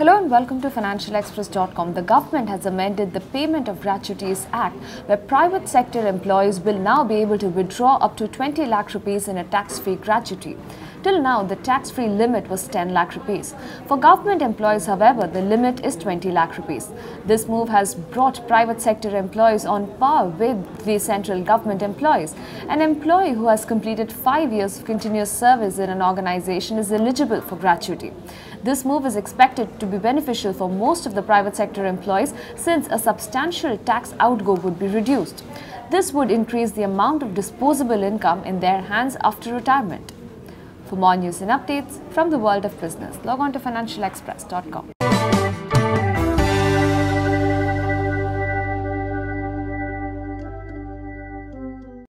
Hello and welcome to financialexpress.com. The government has amended the Payment of Gratuities Act, where private sector employees will now be able to withdraw up to 20 lakh rupees in a tax-free gratuity. Till now, the tax-free limit was 10 lakh rupees. For government employees, however, the limit is 20 lakh rupees. This move has brought private sector employees on par with the central government employees. An employee who has completed 5 years of continuous service in an organization is eligible for gratuity. This move is expected to be beneficial for most of the private sector employees, since a substantial tax outgo would be reduced. This would increase the amount of disposable income in their hands after retirement. For more news and updates from the world of business, log on to financialexpress.com.